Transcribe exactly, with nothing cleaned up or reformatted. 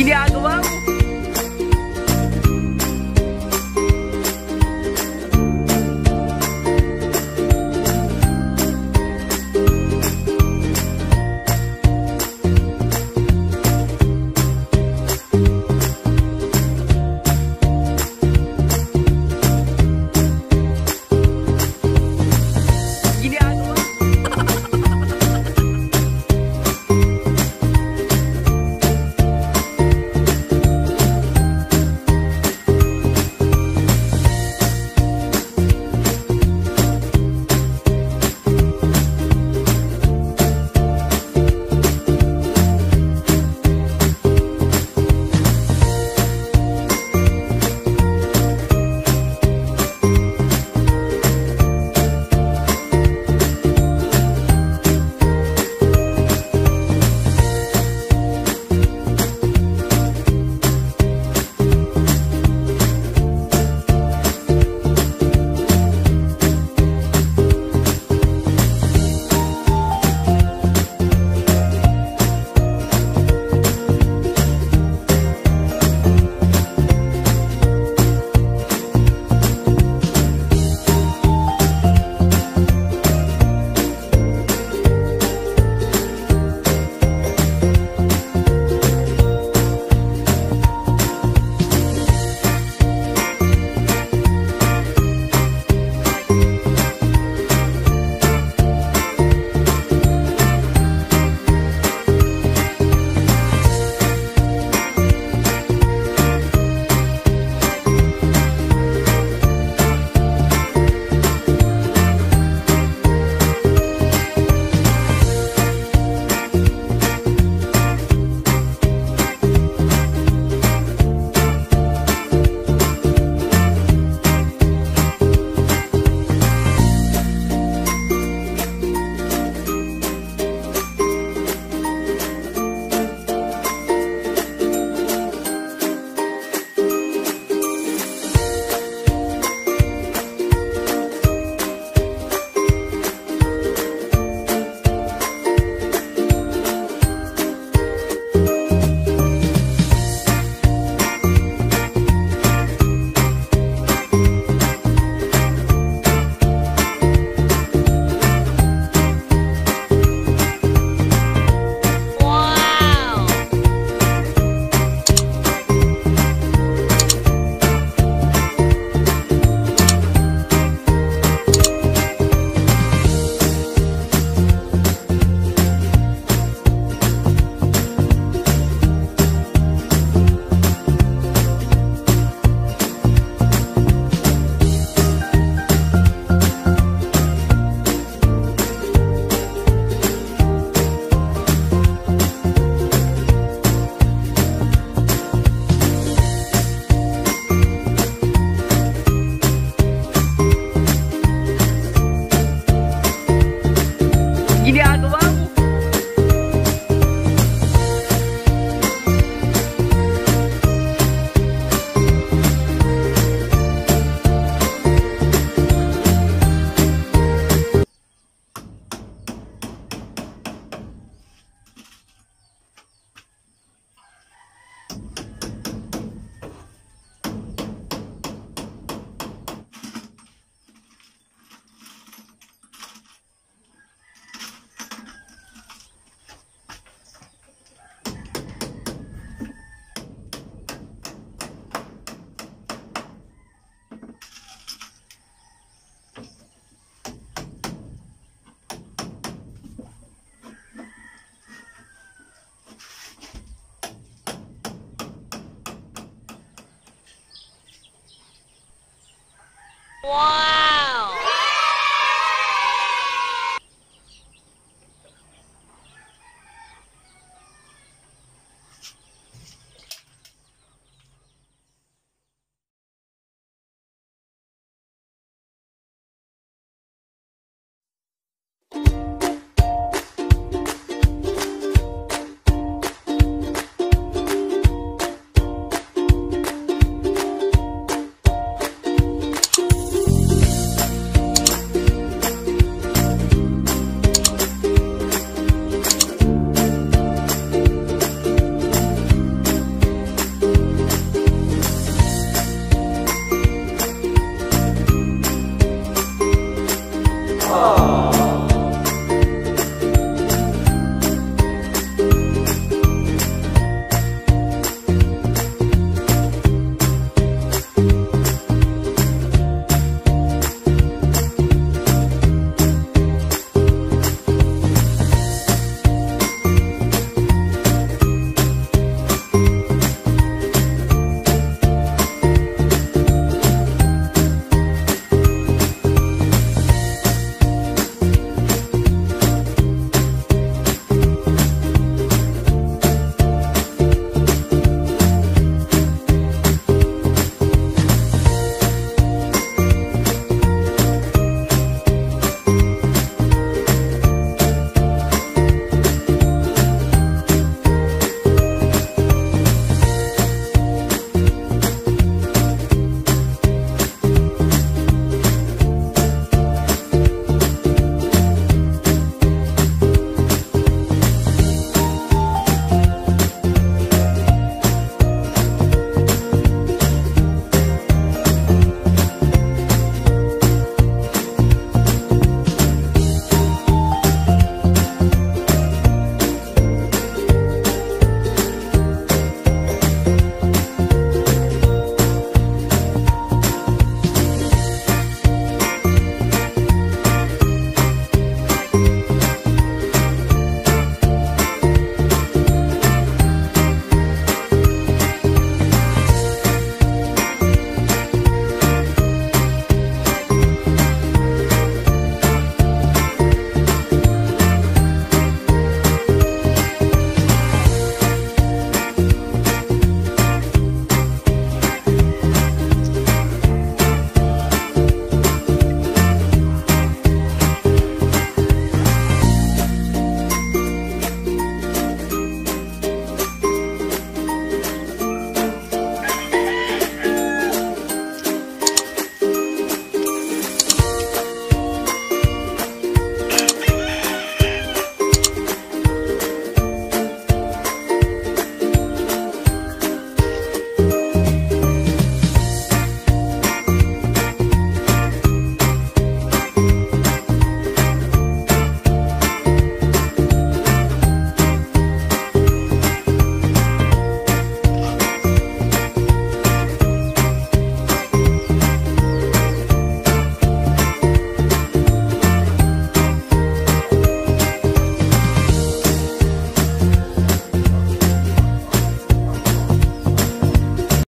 Ginagawa mo. Wow!